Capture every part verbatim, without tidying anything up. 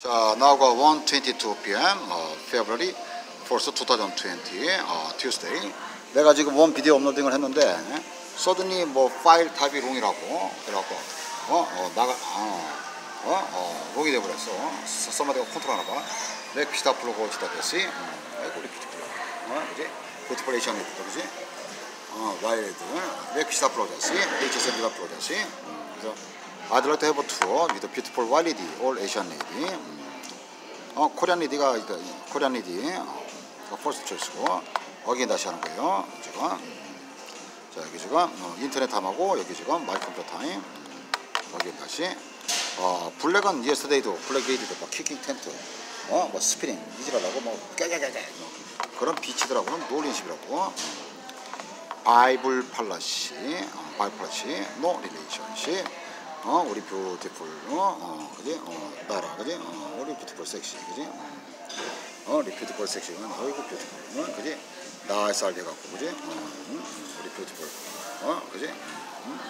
자, now go one twenty-two p m 어, February first twenty twenty 어, Tuesday. 내가 지금 원 비디오 업로딩을 했는데 네? 서든이 뭐 파일 탑이 롱이라고 그래갖고 어? 어? 나가 어? 어? 어? 롱이 돼버렸어. 써마디가 컨트롤하나봐. 내 기타 플러그 기타 대시 아이고 우리 기타 플러그 어? 그지? 포트폴레이션 해도 그지? 어? 와이드 내 기타 플러그 대시 에이치에스엠 기타 플러그 대시 그래서 I'd like to have a tour with a beautiful white lady, all Asian lady. 어, 코리안 레디가 코리안 레디 어, 퍼스트 초이스고 어긴 다시 하는 거예요. 지금 자 여기 지금 어, 인터넷 탐하고 여기 지금 마이 컴퓨터 타임 어긴 다시 어 블랙은 yesterday도 블랙 게이지도 막 킥킹 텐트 어 뭐 스피닝 이지라고 뭐 깨깨깨깨 뭐, 그런 비치더라고는 노린십이라고 바이블팔라시 어, 바이블팔라시 노 릴레이션시 어 우리 뷰티풀 어 그지 어 나라 그지 어 우리 뷰티풀 섹시 그지 어 우리 뷰티풀 섹시는 어이구 뷰티풀 그지 나이스할 때 갖고 그지 어 응? 우리 뷰티풀 어 그지 응?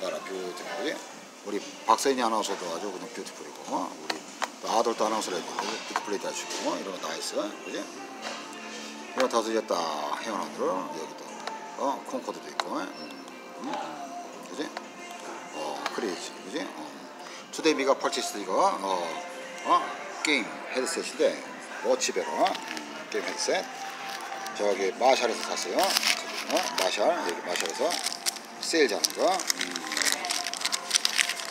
나라 뷰티풀 그지 우리 박세인이 아나운서도 아주 그냥 뷰티풀이고 어? 우리 아들도 아나운서를 해도 뷰티풀이 다시고 어? 이런 거 나이스 그지 이런 다섯 개 다 해운하들 여기도 어 콩코드도 있고 응? 응? 그지 그래야지, 그지? 어. Today we got purchased 이거 어, 어? 게임 헤드셋인데 워치베러 음, 게임 헤드셋 저기 마샬에서 샀어요. 저기, 어? 마샬 여기 마샬에서 세일 하는 거. 음.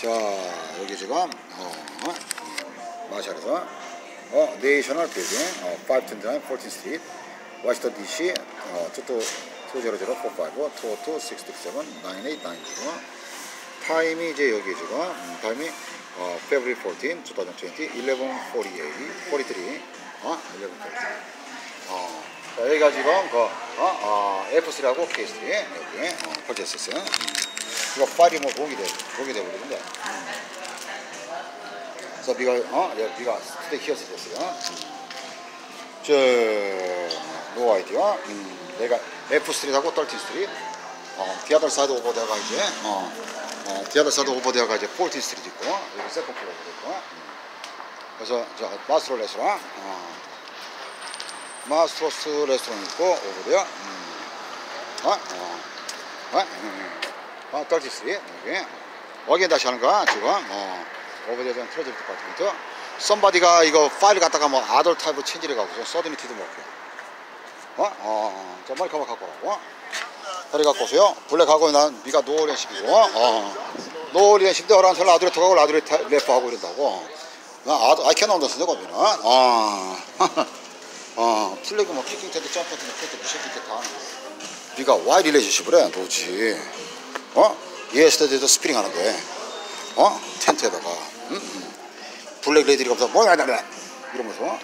자 여기 지금 어, 어? 마샬에서 어 네이셔널 빌딩 어, five twenty-nine fourteenth street 워싱턴 디씨 어 two two zero four five two two six six seven nine eight nine zero 타임이 이제 여기 지금 음, 타임이 어, February fourteenth twenty twenty eleven forty-eight forty-three 어? eleven forty-three 어, 자, 여기가 지금 그, 어? 어, 에프 쓰리하고 케이 쓰리 여기 어, 펄제스였어요. 이거 파일이 뭐 공이 돼, 공이 되버리는데 그래서 비가 어? 비가 스테이 히어스였어요. 저 노 아이디어 음, 내가 에프 쓰리하고 thirteen street 어, the other side over there가 이제 어. 어, 디아더사도 오버데어가 이제 fourteenth street 있고 여기 세컨플로어도 있고 음. 그래서 저 마스터 레스토랑 어, 마스터스 레스토랑 있고 오버데어 음. 어? 어? 어? 음. 어? thirtieth street 여기 어긴 다시 하는 거야 지금 어, 오버데어 전 트레저리 디파트먼트 썸바디가 이거 파일 갖다가 뭐 아덜 타입으로 체인지를 가고서 서든이티도 먹고 어? 어? 저 머리 커버 갖고 오라고 허리 갖고 오세요. 블랙하고 난 니가 노리엔십이고 어. 노리엔십대 허란설 라두레토하고 라두레 래퍼하고 이런다고 나 아도 아이캔 언더스네 거기는 어. 어. 플래그 뭐 킥킹 테드 점프 테드 테드 무시킹 테드 다 니가 와이 릴레이션십을 해 도지 어? 예스터데이도 스피링 하는데 어? 텐트에다가 음? 음. 블랙 레이디가 없어 뭐야 나래 이러면서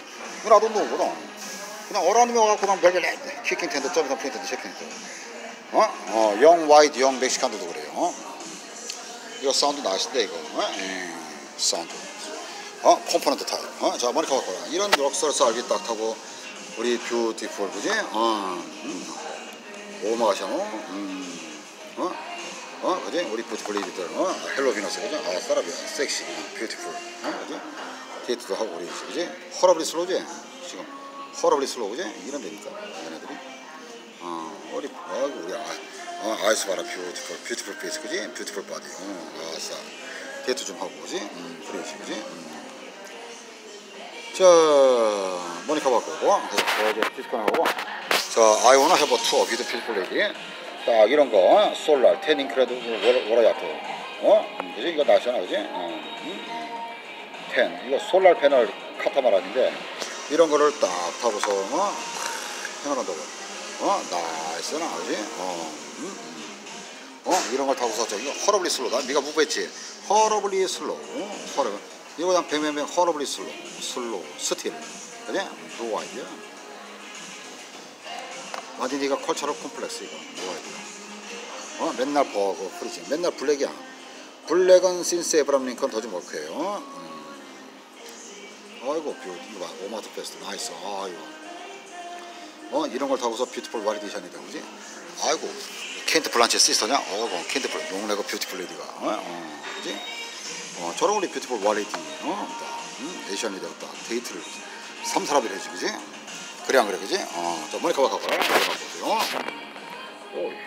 나도 노거든 그냥 어라님이 와갖고 그냥 별별해 킥킹 텐트 점프 테드 테드 쉐킹 테드 어? 어, 영 와이드, 영 멕시칸도도 그래요. 어? 이거 사운드 나시대 이거. 어? 음, 사운드. 어, 컴포넌트 타입. 어, 자, 머리카락 거야. 이런 럭셔스 알기 딱 타고 우리 뷰티풀 그지? 어, 음. 오마가샤노. 음. 어, 어, 그지? 우리 뷰티풀 리디들. 어, 헬로 비너스 그지? 아, 사라비아, 섹시, 뷰티풀. 어, 그지? 데이트도 하고 우리 그지? 허러블리 슬로우지? 지금 허러블리 슬로우 그지? 이런 데니까 얘네들이. 어, 우리, 어, 우리, 아, 어, 아이스 바라 뷰티풀, 뷰티풀 페이스, 그지? 뷰티풀 바디, 어, 아싸. 데이트 좀 하고, 그지? 음, 그래야지, 그지? 음. 자, 모니카 바꾸고, 디스코하고. 자, I wanna have a tour with beautiful lady. 딱, 이런 거, 솔라, 태닝 크레드, 워라야토. 어? 그지? 이거 나시잖아, 그지? 어, 음? 텐. 이거 솔라 패널 카타마란인데, 이런 거를 딱 타고서, 어? 생활한다고. 어? 나이스 나오지? 어, 음, 음. 어? 이런 걸 타고 샀죠. 이거 허러블리 슬로다. 네가 무브했지? 허러블리 슬로. 허러블리. 이거 그냥 뱅뱅뱅 허러블리 슬로. 슬로. 스틸. 그래? 노 아이디어. 마디 네가 컬처럴 콤플렉스 이거. 노 아이디어. 어? 맨날 버거 프리징. 맨날 블랙이야. 블랙은 신스 에브람 링컨 더지 워크예요. 음. 아이고 이거 봐. 오마드 베스트. 나이스. 아이고. 어 이런 걸 타고서 뷰티풀 와리디션이다 그지? 아이고 켄트 블란체 시스터냐? 어이고 켄트 블란 용레고 뷰티풀 레디가 어, 어 그지? 어 저런 우리 뷰티풀 와리디 어, 응? 에이션이 되었다. 데이트를 삼, 사랍을 해지, 그지? 그래, 안 그래, 그지? 어, 자, 머리카락 하고, 머리카락 보세요. 오.